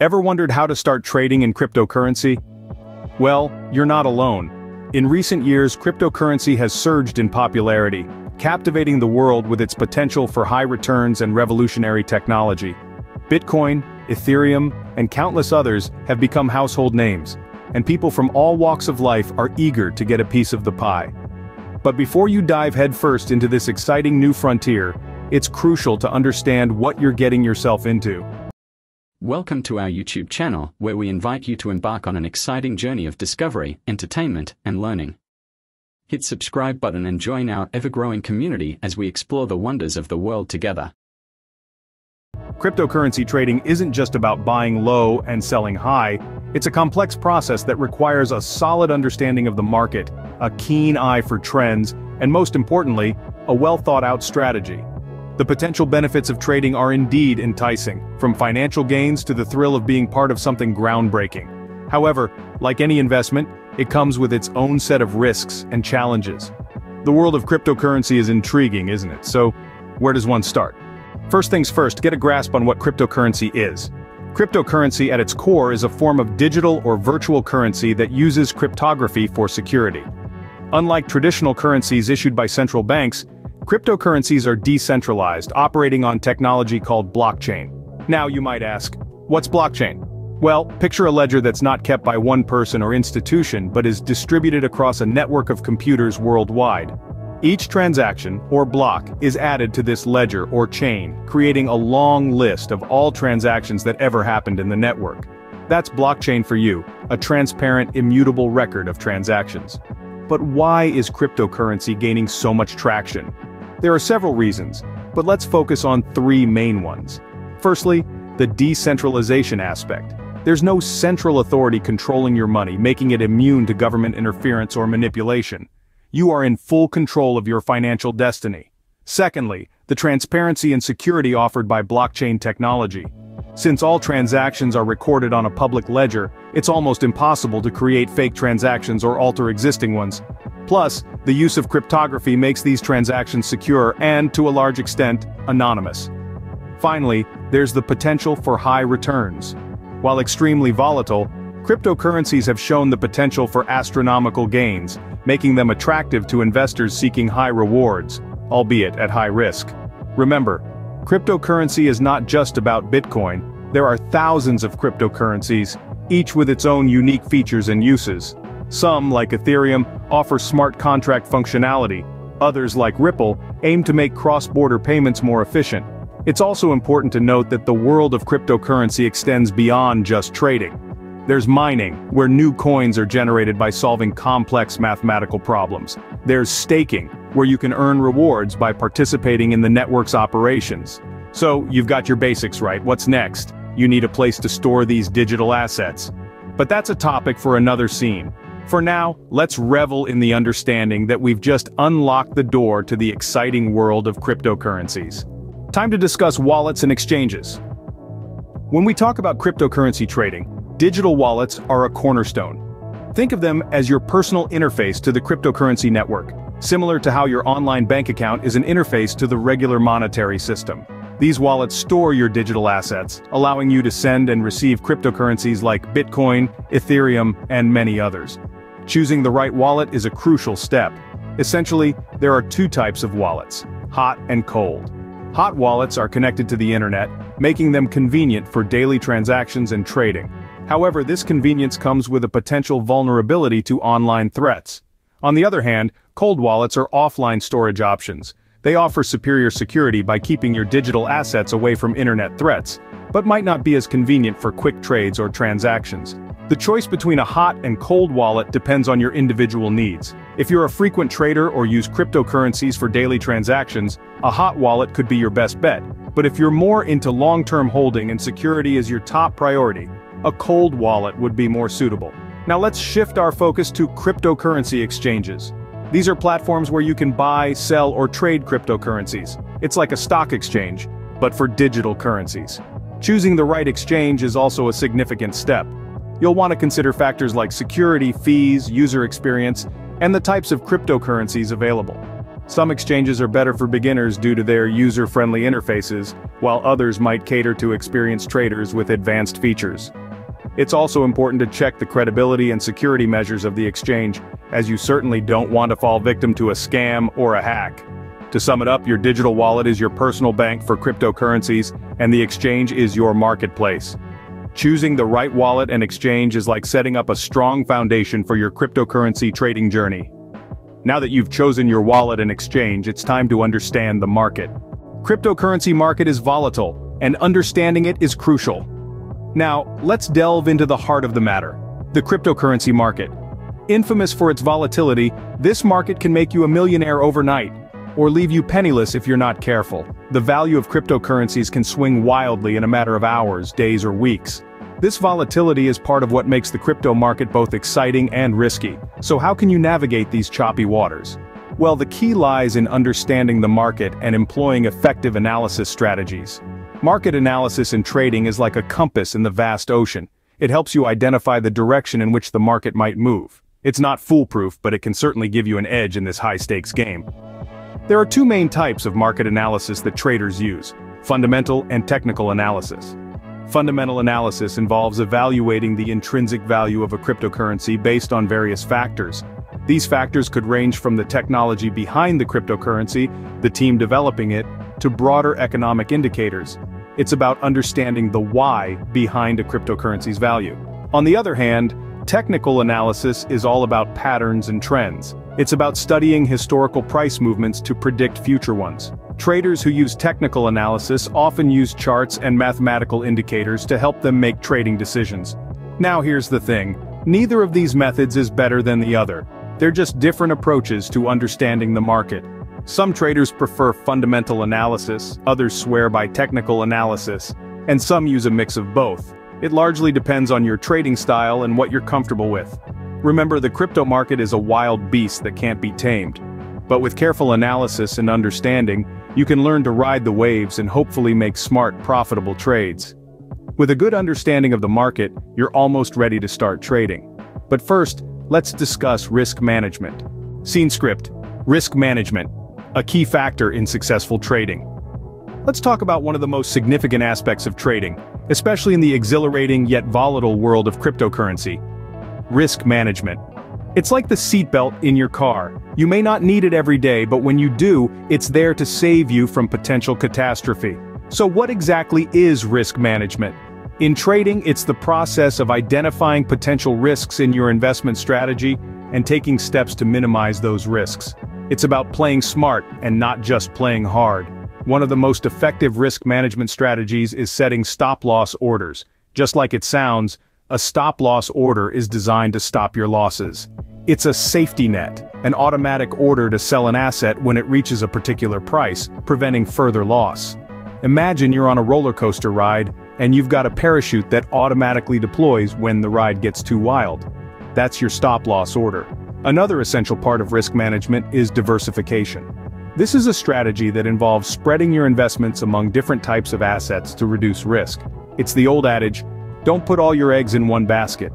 Ever wondered how to start trading in cryptocurrency? Well, you're not alone. In recent years, cryptocurrency has surged in popularity, captivating the world with its potential for high returns and revolutionary technology. Bitcoin, Ethereum, and countless others have become household names, and people from all walks of life are eager to get a piece of the pie. But before you dive headfirst into this exciting new frontier, it's crucial to understand what you're getting yourself into. Welcome to our YouTube channel, where we invite you to embark on an exciting journey of discovery, entertainment, and learning. Hit subscribe button and join our ever-growing community as we explore the wonders of the world together. Cryptocurrency trading isn't just about buying low and selling high. It's a complex process that requires a solid understanding of the market, a keen eye for trends, and most importantly, a well-thought-out strategy. The potential benefits of trading are indeed enticing, from financial gains to the thrill of being part of something groundbreaking. However, like any investment, it comes with its own set of risks and challenges. The world of cryptocurrency is intriguing, isn't it? So, where does one start? First things first, get a grasp on what cryptocurrency is. Cryptocurrency at its core is a form of digital or virtual currency that uses cryptography for security. Unlike traditional currencies issued by central banks, cryptocurrencies are decentralized, operating on technology called blockchain. Now you might ask, what's blockchain? Well, picture a ledger that's not kept by one person or institution but is distributed across a network of computers worldwide. Each transaction, or block, is added to this ledger or chain, creating a long list of all transactions that ever happened in the network. That's blockchain for you, a transparent, immutable record of transactions. But why is cryptocurrency gaining so much traction? There are several reasons, but let's focus on three main ones. Firstly, the decentralization aspect. There's no central authority controlling your money, making it immune to government interference or manipulation. You are in full control of your financial destiny. Secondly, the transparency and security offered by blockchain technology. Since all transactions are recorded on a public ledger, it's almost impossible to create fake transactions or alter existing ones. Plus, the use of cryptography makes these transactions secure and, to a large extent, anonymous. Finally, there's the potential for high returns. While extremely volatile, cryptocurrencies have shown the potential for astronomical gains, making them attractive to investors seeking high rewards, albeit at high risk. Remember, cryptocurrency is not just about Bitcoin. There are thousands of cryptocurrencies, each with its own unique features and uses. Some, like Ethereum, offer smart contract functionality. Others, like Ripple, aim to make cross-border payments more efficient. It's also important to note that the world of cryptocurrency extends beyond just trading. There's mining, where new coins are generated by solving complex mathematical problems. There's staking, where you can earn rewards by participating in the network's operations. So, you've got your basics right. What's next? You need a place to store these digital assets. But that's a topic for another scene. For now, let's revel in the understanding that we've just unlocked the door to the exciting world of cryptocurrencies. Time to discuss wallets and exchanges. When we talk about cryptocurrency trading, digital wallets are a cornerstone. Think of them as your personal interface to the cryptocurrency network, similar to how your online bank account is an interface to the regular monetary system. These wallets store your digital assets, allowing you to send and receive cryptocurrencies like Bitcoin, Ethereum, and many others. Choosing the right wallet is a crucial step. Essentially, there are two types of wallets: hot and cold. Hot wallets are connected to the internet, making them convenient for daily transactions and trading. However, this convenience comes with a potential vulnerability to online threats. On the other hand, cold wallets are offline storage options. They offer superior security by keeping your digital assets away from internet threats, but might not be as convenient for quick trades or transactions. The choice between a hot and cold wallet depends on your individual needs. If you're a frequent trader or use cryptocurrencies for daily transactions, a hot wallet could be your best bet. But if you're more into long-term holding and security is your top priority, a cold wallet would be more suitable. Now let's shift our focus to cryptocurrency exchanges. These are platforms where you can buy, sell, or trade cryptocurrencies. It's like a stock exchange, but for digital currencies. Choosing the right exchange is also a significant step. You'll want to consider factors like security, fees, user experience, and the types of cryptocurrencies available. Some exchanges are better for beginners due to their user-friendly interfaces, while others might cater to experienced traders with advanced features. It's also important to check the credibility and security measures of the exchange, as you certainly don't want to fall victim to a scam or a hack. To sum it up, your digital wallet is your personal bank for cryptocurrencies, and the exchange is your marketplace. Choosing the right wallet and exchange is like setting up a strong foundation for your cryptocurrency trading journey. Now that you've chosen your wallet and exchange, it's time to understand the market. Cryptocurrency market is volatile, and understanding it is crucial. Now, let's delve into the heart of the matter, the cryptocurrency market. Infamous for its volatility, this market can make you a millionaire overnight, or leave you penniless if you're not careful. The value of cryptocurrencies can swing wildly in a matter of hours, days, or weeks. This volatility is part of what makes the crypto market both exciting and risky. So how can you navigate these choppy waters? Well, the key lies in understanding the market and employing effective analysis strategies. Market analysis and trading is like a compass in the vast ocean. It helps you identify the direction in which the market might move. It's not foolproof, but it can certainly give you an edge in this high-stakes game. There are two main types of market analysis that traders use: fundamental and technical analysis. Fundamental analysis involves evaluating the intrinsic value of a cryptocurrency based on various factors. These factors could range from the technology behind the cryptocurrency, the team developing it, to broader economic indicators. It's about understanding the why behind a cryptocurrency's value. On the other hand, technical analysis is all about patterns and trends. It's about studying historical price movements to predict future ones. Traders who use technical analysis often use charts and mathematical indicators to help them make trading decisions. Now here's the thing, neither of these methods is better than the other. They're just different approaches to understanding the market. Some traders prefer fundamental analysis, others swear by technical analysis, and some use a mix of both. It largely depends on your trading style and what you're comfortable with. Remember, the crypto market is a wild beast that can't be tamed. But with careful analysis and understanding, you can learn to ride the waves and hopefully make smart, profitable trades. With a good understanding of the market, you're almost ready to start trading. But first, let's discuss risk management. Scene script: risk management, a key factor in successful trading. Let's talk about one of the most significant aspects of trading, especially in the exhilarating yet volatile world of cryptocurrency. Risk management. It's like the seatbelt in your car. You may not need it every day, but when you do, it's there to save you from potential catastrophe. So what exactly is risk management? In trading, it's the process of identifying potential risks in your investment strategy and taking steps to minimize those risks. It's about playing smart and not just playing hard. One of the most effective risk management strategies is setting stop-loss orders. Just like it sounds, a stop-loss order is designed to stop your losses. It's a safety net, an automatic order to sell an asset when it reaches a particular price, preventing further loss. Imagine you're on a roller coaster ride, and you've got a parachute that automatically deploys when the ride gets too wild. That's your stop-loss order. Another essential part of risk management is diversification. This is a strategy that involves spreading your investments among different types of assets to reduce risk. It's the old adage, don't put all your eggs in one basket.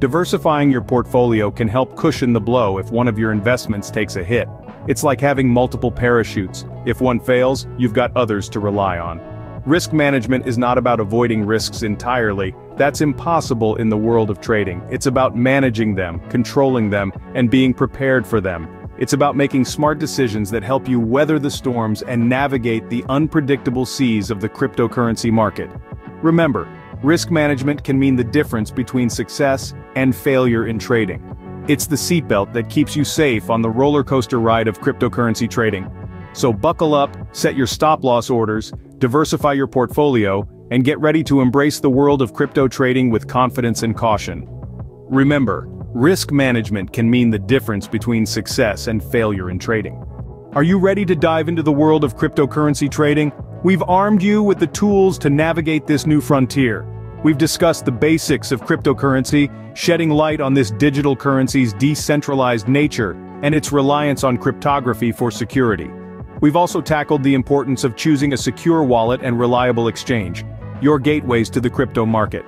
Diversifying your portfolio can help cushion the blow if one of your investments takes a hit. It's like having multiple parachutes. If one fails, you've got others to rely on. Risk management is not about avoiding risks entirely. That's impossible in the world of trading. It's about managing them, controlling them, and being prepared for them. It's about making smart decisions that help you weather the storms and navigate the unpredictable seas of the cryptocurrency market. Remember, risk management can mean the difference between success and failure in trading. It's the seatbelt that keeps you safe on the roller coaster ride of cryptocurrency trading. So buckle up, set your stop-loss orders, diversify your portfolio, and get ready to embrace the world of crypto trading with confidence and caution. Remember, risk management can mean the difference between success and failure in trading. Are you ready to dive into the world of cryptocurrency trading? We've armed you with the tools to navigate this new frontier. We've discussed the basics of cryptocurrency, shedding light on this digital currency's decentralized nature and its reliance on cryptography for security. We've also tackled the importance of choosing a secure wallet and reliable exchange, your gateways to the crypto market.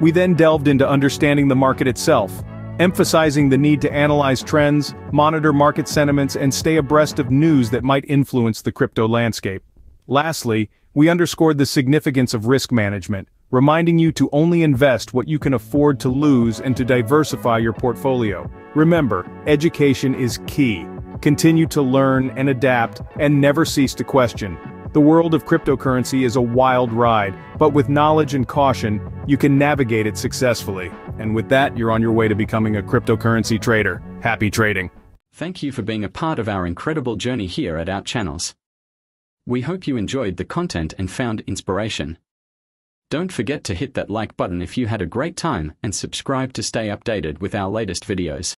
We then delved into understanding the market itself, emphasizing the need to analyze trends, monitor market sentiments, and stay abreast of news that might influence the crypto landscape. Lastly, we underscored the significance of risk management, reminding you to only invest what you can afford to lose and to diversify your portfolio. Remember, education is key. Continue to learn and adapt, and never cease to question. The world of cryptocurrency is a wild ride, but with knowledge and caution, you can navigate it successfully. And with that, you're on your way to becoming a cryptocurrency trader. Happy trading. Thank you for being a part of our incredible journey here at our channels. We hope you enjoyed the content and found inspiration. Don't forget to hit that like button if you had a great time and subscribe to stay updated with our latest videos.